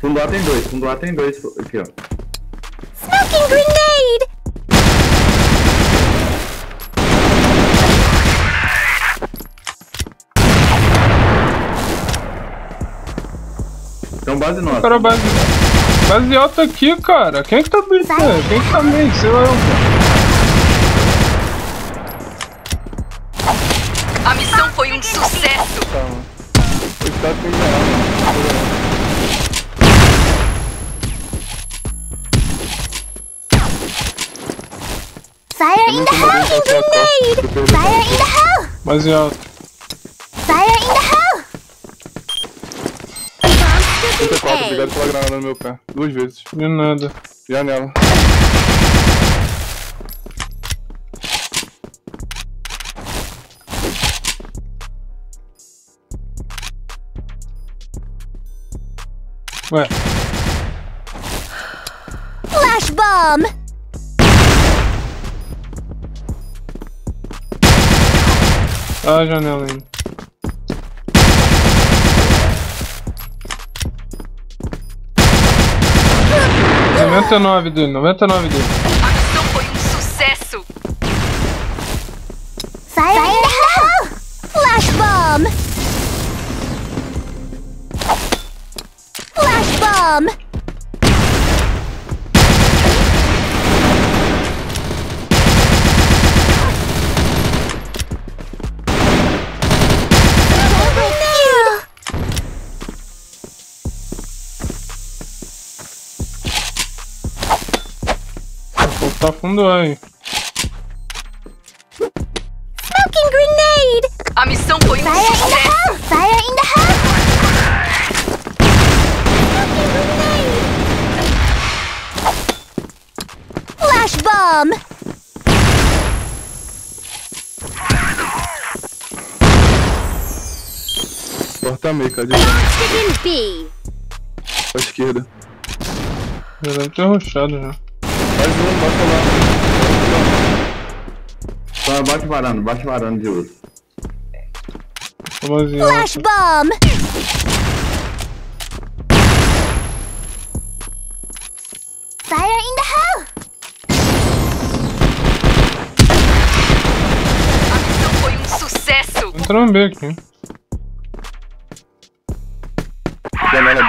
Fundo A tem dois, fundo A tem dois. Aqui, ó. Smoking grenade! Então base nossa. Cara, base alta aqui, cara. Quem é que tá bem? Quem é que tá bem? Sei lá, eu... A missão foi um sucesso. Fire in the hole, grenade! Fire in the hole! Base alta. Fire in the hole! Obrigado pela granada no meu pé. 2 vezes. De nada. Janela. Ué. Flash bomb! Ah, a janela ainda. A missão foi um sucesso! Fire in the hole! Flash bomb! Flash bomb! Tá fundo aí. Smoking grenade! A missão foi um sucesso! Fire in the house! Smoking grenade! Flash bomb! Porta meio, cadê? Pra esquerda. Já deve ter roxado já. Mais um, bate lá. Bate varando de ouro. Flash bomb! Fire in the hole! A missão foi um sucesso! Entrou um B aqui. Janela B.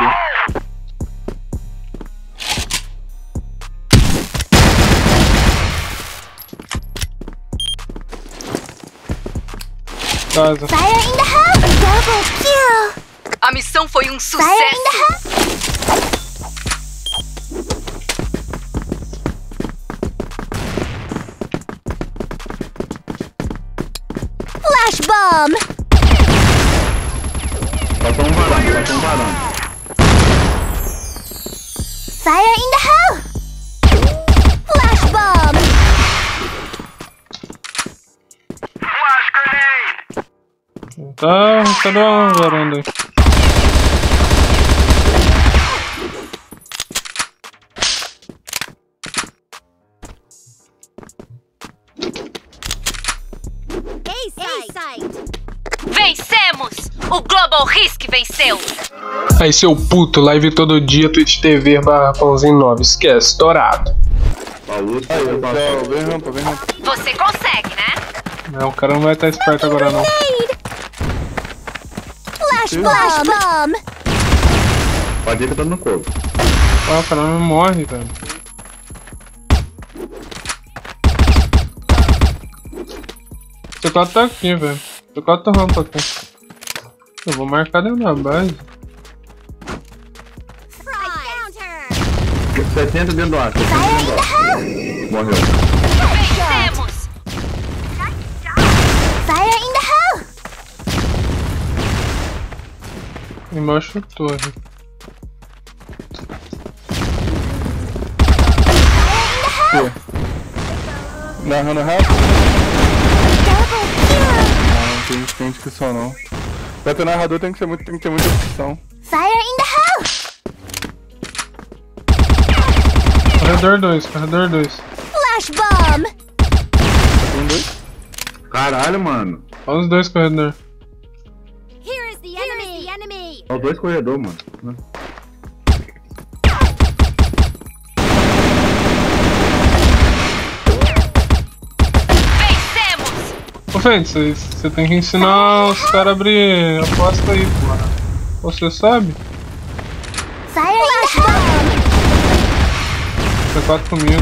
Fire in the house! Double kill! A missão foi um sucesso! Fire in the house! Flash bomb! Tá tão varando. Fire in the house! Flash bomb! Flash grenade! Tá na varanda aí. Vencemos! O Global Risk venceu! Aí, seu puto, live todo dia, twitch.tv/pauzinho9. Esquece, estourado. Você consegue, né? Não, o cara não vai estar esperto agora, não. Flash bomb! Pode ir que eu tô no corpo. Ah, o cara não morre, velho. Você tá até aqui, velho. Tô quase torrando aqui. Eu vou marcar dentro da base. 70 dentro do ar. Morreu. Vencemos! Fire in the hole! Embaixo da torre. Narrando rápido? Não, tem discussão não. Pra ter narrador tem que ter muita opção. Fire in the house! Corredor 2. Flash bomb! Tem dois? Caralho, mano. Olha os dois corredor. Só dois corredores, mano. Ô, Fênix, você tem que ensinar os caras a abrir a pasta aí, porra. Você sabe? Você tá comigo.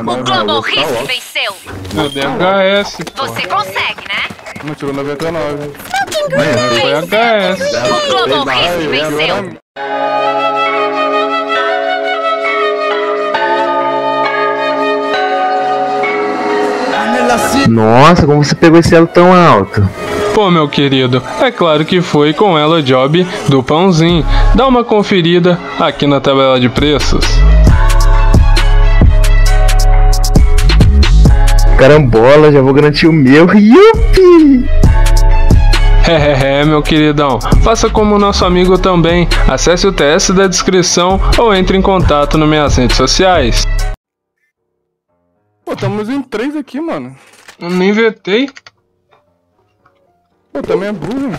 O Global Rift venceu. Meu DHS, porra. Você consegue, né? Não tirou 99. Foi HS. O Global Rift venceu. Nossa, como você pegou esse elo tão alto? Pô, meu querido, é claro que foi com o ELOJOB do Pãozinho. Dá uma conferida aqui na tabela de preços. Carambola, já vou garantir o meu. Yupi! Meu queridão, faça como o nosso amigo também. Acesse o TS da descrição ou entre em contato nas minhas redes sociais. Pô, estamos em 3 aqui, mano. Eu nem vetei. Pô, também é burro.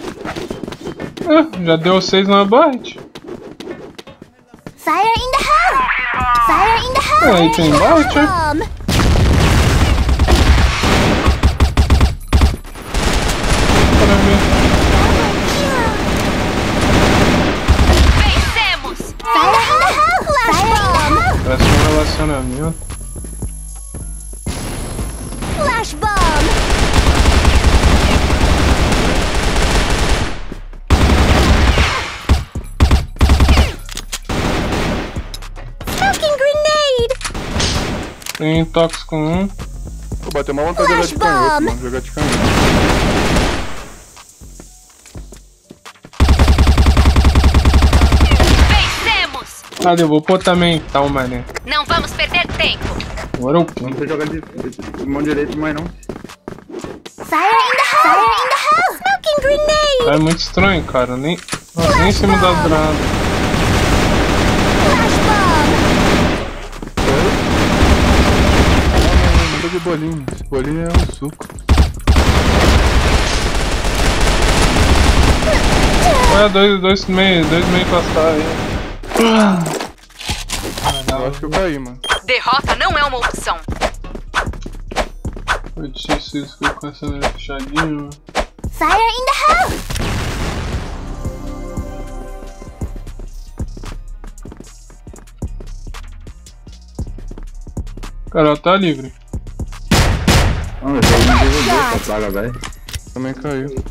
Ah, já deu 6 na bite. Fire in the hole! Fire in the hole! Aí tem bite, é? Parece um relacionamento. Flash bomb. Fucking grenade. Tem tox com um. Vou bater uma vontade de jogar de canhoto, mano. Jogar de canhoto. Ah, eu vou pôr também, tal, mané. Não vamos perder tempo. Agora eu não vou jogar de mão direita mais não. Fire in the hole, smoking grenade. Ah, é muito estranho, cara. Nem, nossa, nem em cima da grada. Mandou de bolinho. Esse bolinho é um suco. Olha, dois meio passar aí. Ah, não, acho que eu caí, mano. Derrota não é uma opção. Eu tinha sido com essa fechadinha. Fire in the hole! Cara, ela tá livre. Ah, mas eu não derrubei essa plaga, velho. Também caiu.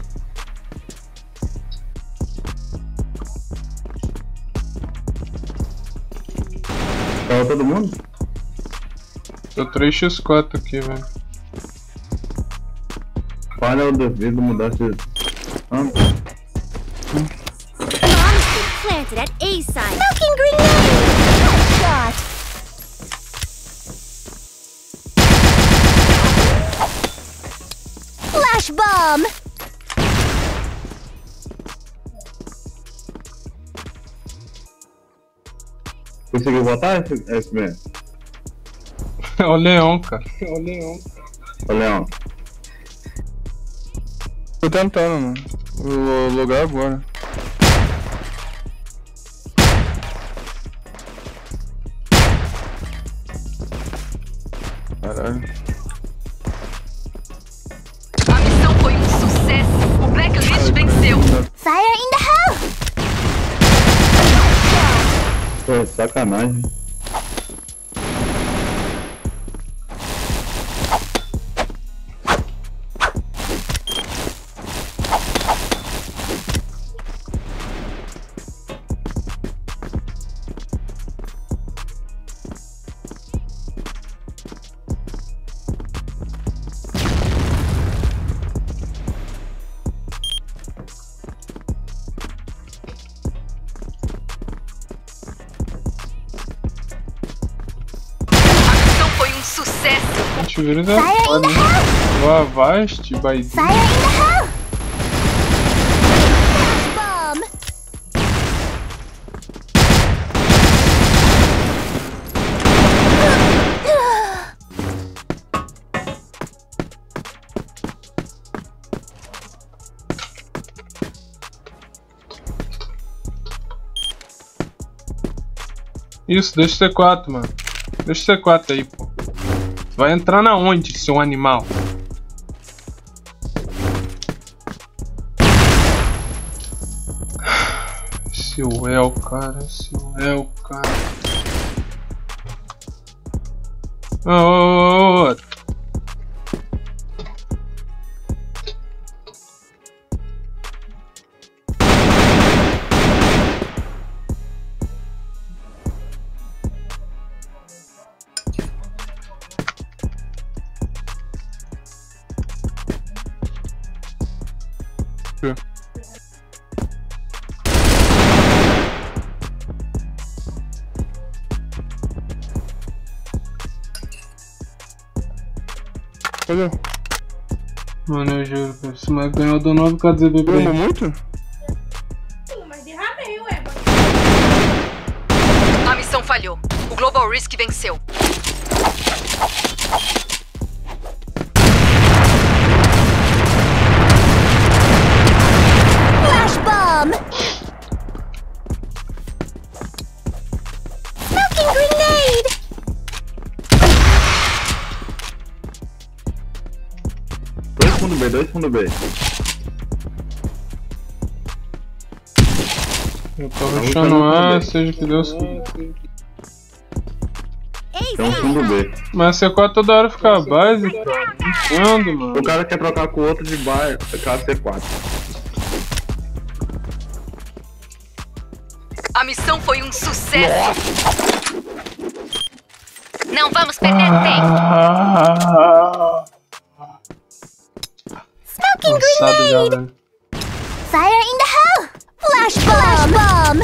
Caiu todo mundo? Tô 3x4 aqui, velho. Falha o devido mudar de... Ah. Planted at A side. Smoking grenade! Flash bomb! Conseguiu botar esse mesmo? É o Leão, cara. É o Leão. Ô, Leão. Tô tentando, mano. Vou logar agora. Caralho. A missão foi um sucesso. O Blacklist venceu. Fire in the hole! Pô, sacanagem. Fire in the hole! Vaste, Fire in the hole! Bomb! Isso, deixa o C4, mano. Deixa o C4 aí, pô. Você vai entrar na onde, seu animal? Seu El, cara. Seu El, cara. Oh, cadê? Mano, eu juro, cara. Esse moleque ganhou do 9KZB. Ganhou muito? Sim, mas derramei, ué. A missão falhou. O Global Risk venceu. Flash bomb! Smoking grenade! Dois fundo B. Eu tô rushando A, seja que Deus quiser. Tem um fundo B. Mas C4 toda hora fica a base, cara. Quando, mano? O cara quer trocar com o outro de base, ficar C4. A missão foi um sucesso. Não vamos perder tempo. Cansado já, velho. Fire in the hole! Flash bomb!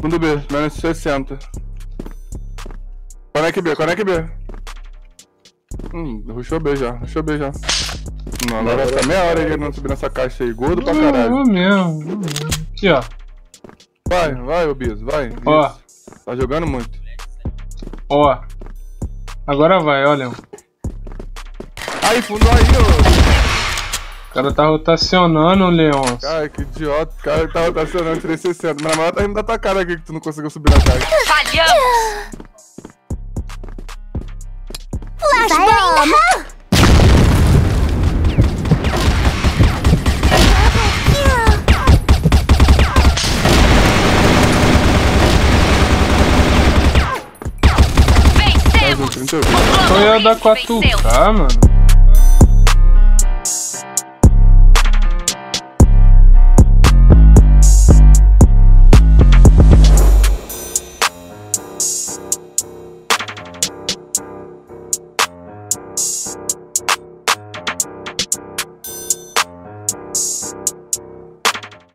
Fundo B, menos 60. Conecta B, conecta B. Rushou B já, rushou B já. Não, agora vai ficar meia hora ele não subir nessa caixa aí, gordo pra caralho. Não, mesmo. Aqui, ó. Vai, vai, Obiso, vai. Ó. Isso. Tá jogando muito. Ó, agora vai, olha. Aí, fundou aí, ó. O cara tá rotacionando, Leon. Cara, que idiota. O cara tá rotacionando 360. Mas na maior tá rindo da tua cara aqui que tu não conseguiu subir na cara. Falhamos! Flash bomb! Foi a da 4K, mano.